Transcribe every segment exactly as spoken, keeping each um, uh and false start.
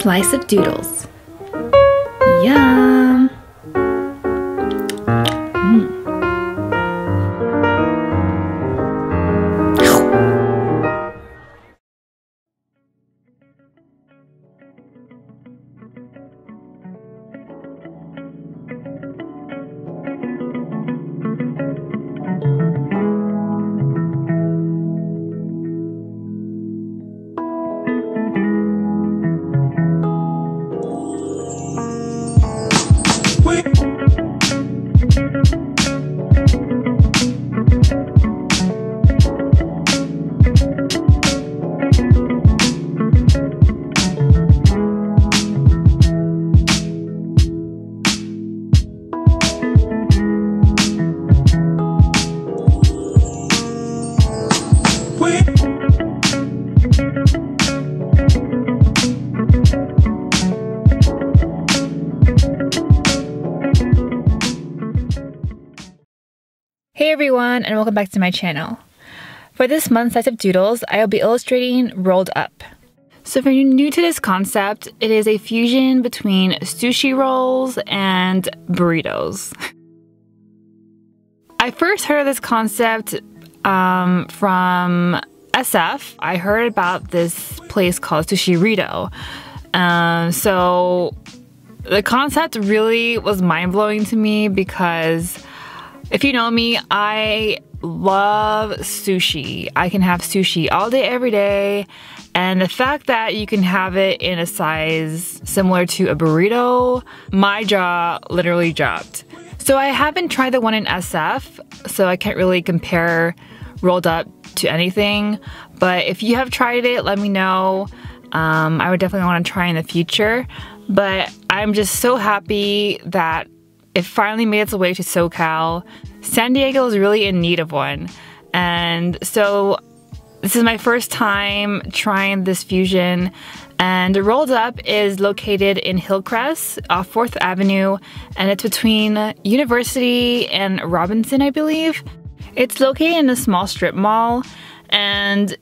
Slice of Doodles. Yum! Hey everyone, and welcome back to my channel. For this month's Slice of Doodles, I'll be illustrating Rolled Up. So if you're new to this concept, it is a fusion between sushi rolls and burritos. I first heard of this concept um, from S F. I heard about this place called Sushirito. Um, so the concept really was mind-blowing to me because if you know me, I love sushi. I can have sushi all day, every day. And the fact that you can have it in a size similar to a burrito, my jaw literally dropped. So I haven't tried the one in S F, so I can't really compare Rolled Up to anything. But if you have tried it, let me know. Um, I would definitely want to try in the future. But I'm just so happy that it finally made its way to SoCal. San Diego is really in need of one. And so this is my first time trying this fusion. And Rolled Up is located in Hillcrest off fourth avenue. And it's between University and Robinson, I believe. It's located in a small strip mall. And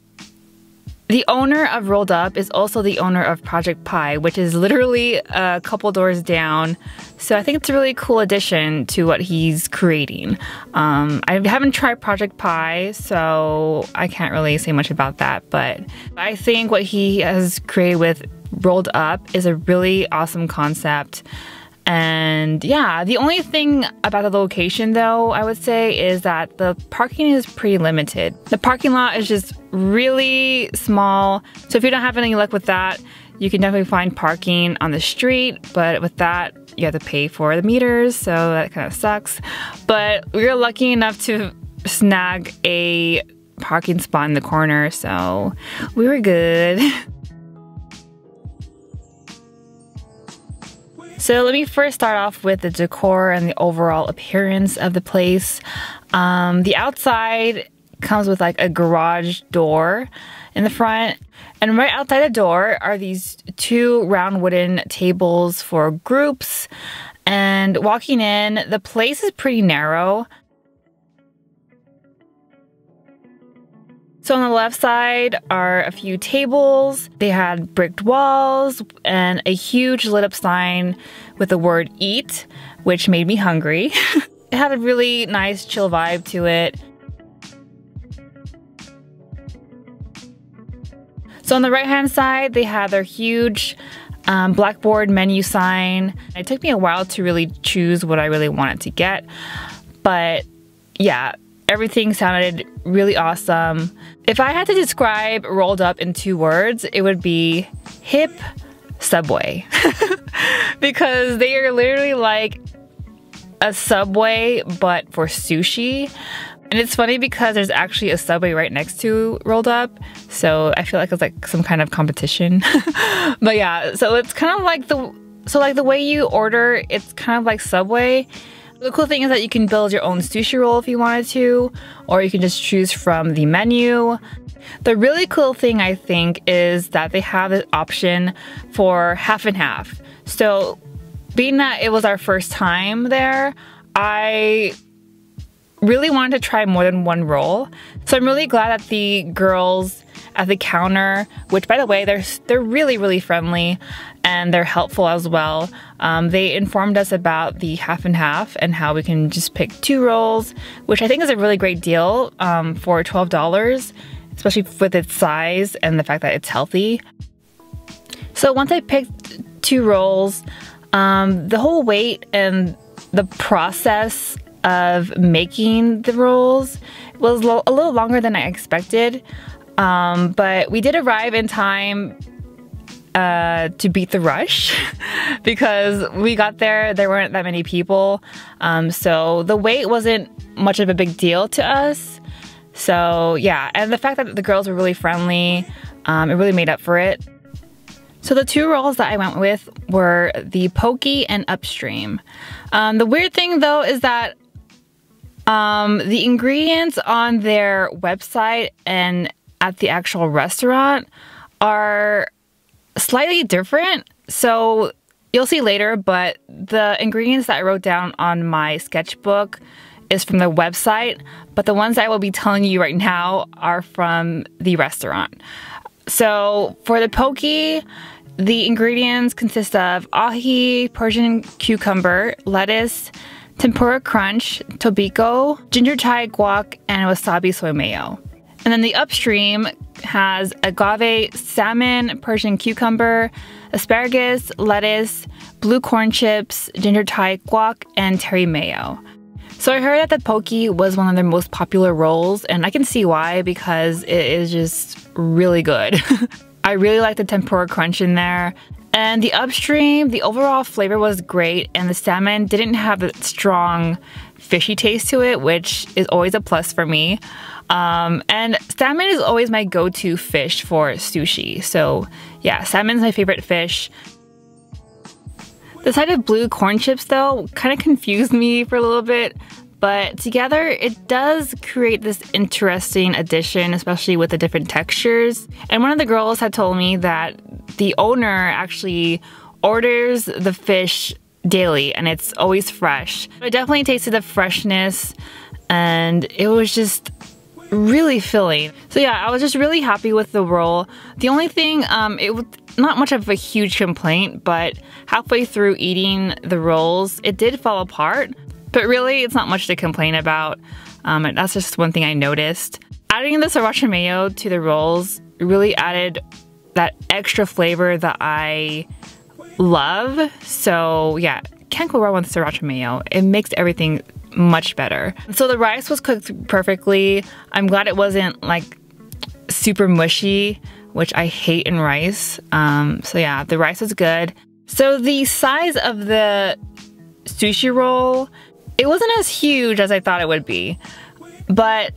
the owner of Rolled Up is also the owner of Project Pie, which is literally a couple doors down. So I think it's a really cool addition to what he's creating. Um, I haven't tried Project Pie, so I can't really say much about that. But I think what he has created with Rolled Up is a really awesome concept. And yeah, the only thing about the location though, I would say, is that the parking is pretty limited. The parking lot is just really small. So if you don't have any luck with that, you can definitely find parking on the street, but with that, you have to pay for the meters, so that kind of sucks. But we were lucky enough to snag a parking spot in the corner, so we were good. So let me first start off with the decor and the overall appearance of the place. Um, the outside comes with like a garage door in the front. And right outside the door are these two round wooden tables for groups. And walking in, the place is pretty narrow. So on the left side are a few tables. They had bricked walls and a huge lit up sign with the word eat, which made me hungry. It had a really nice chill vibe to it. So on the right hand side, they had their huge um, blackboard menu sign. It took me a while to really choose what I really wanted to get, but yeah, everything sounded really awesome. If I had to describe Rolled Up in two words, it would be hip Subway. Because they are literally like a Subway, but for sushi. And it's funny because there's actually a Subway right next to Rolled Up. So I feel like it's like some kind of competition. But yeah, so it's kind of like the, so like the way you order, it's kind of like Subway. The cool thing is that you can build your own sushi roll if you wanted to, or you can just choose from the menu. The really cool thing, I think, is that they have this option for half and half. So being that it was our first time there, I really wanted to try more than one roll. So I'm really glad that the girls at the counter, which, by the way, they're they're really, really friendly and they're helpful as well. Um, they informed us about the half and half and how we can just pick two rolls, which I think is a really great deal um, for twelve dollars, especially with its size and the fact that it's healthy. So once I picked two rolls, um, the whole wait and the process of making the rolls was lo a little longer than I expected, um, but we did arrive in time uh, to beat the rush because we got there, there weren't that many people, um, so the wait wasn't much of a big deal to us. So yeah, and the fact that the girls were really friendly, um, it really made up for it. So the two rolls that I went with were the Pokey and Upstream. Um, the weird thing though is that um, the ingredients on their website and at the actual restaurant are slightly different. So you'll see later, but the ingredients that I wrote down on my sketchbook is from the website, but the ones I will be telling you right now are from the restaurant. So for the Pokey, the ingredients consist of ahi, Persian cucumber, lettuce, tempura crunch, tobiko, ginger chai guac, and wasabi soy mayo. And then the Upstream has agave, salmon, Persian cucumber, asparagus, lettuce, blue corn chips, ginger chai guac, and terry mayo. So I heard that the Pokey was one of their most popular rolls, and I can see why, because it is just really good. I really like the tempura crunch in there. And the Upstream, the overall flavor was great, and the salmon didn't have a strong fishy taste to it, which is always a plus for me. Um, and salmon is always my go-to fish for sushi. So yeah, salmon's my favorite fish. The side of blue corn chips though kind of confused me for a little bit, but together it does create this interesting addition, especially with the different textures. And one of the girls had told me that the owner actually orders the fish daily and it's always fresh. I definitely tasted the freshness and it was just really filling. So yeah, I was just really happy with the roll. The only thing, um, it was not much of a huge complaint, but halfway through eating the rolls, it did fall apart. But really, it's not much to complain about. Um, and that's just one thing I noticed. Adding the sriracha mayo to the rolls really added that extra flavor that I love. So yeah, can't go wrong with sriracha mayo. It makes everything much better. So the rice was cooked perfectly. I'm glad it wasn't like super mushy, which I hate in rice. Um, so yeah, the rice was good. So the size of the sushi roll, it wasn't as huge as I thought it would be, but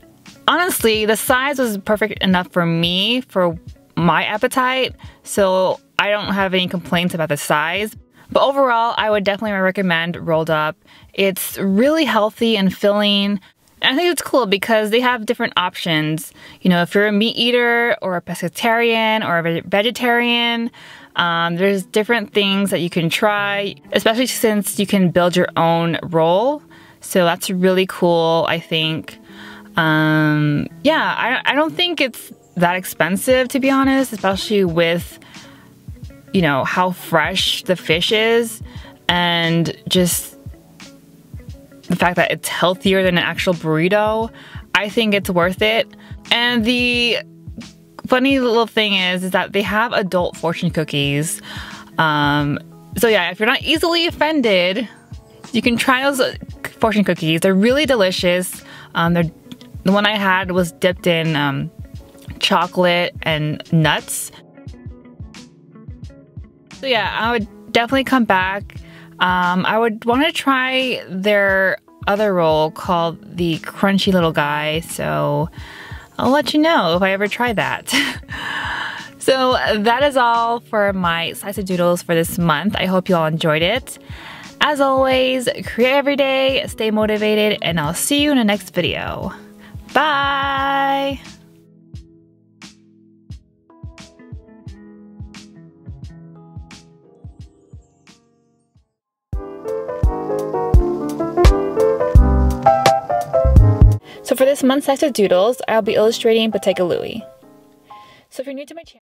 honestly, the size was perfect enough for me, for my appetite, so I don't have any complaints about the size. But overall, I would definitely recommend Rolled Up. It's really healthy and filling. And I think it's cool because they have different options. You know, if you're a meat eater or a pescatarian or a vegetarian, um, there's different things that you can try, especially since you can build your own roll. So that's really cool, I think. Um, yeah, I, I don't think it's that expensive, to be honest, especially with, you know, how fresh the fish is and just the fact that it's healthier than an actual burrito. I think it's worth it. And the funny little thing is, is that they have adult fortune cookies. Um, so yeah, if you're not easily offended, you can try those fortune cookies. They're really delicious. Um, they're, the one I had was dipped in um, chocolate and nuts. So yeah, I would definitely come back. Um, I would want to try their other roll called the Crunchy Little Guy, so I'll let you know if I ever try that. So that is all for my Slice of Doodles for this month. I hope you all enjoyed it. As always, create every day, stay motivated, and I'll see you in the next video. Bye! So for this month's Slice of Doodles, I'll be illustrating Bottega Louie. So if you're new to my channel,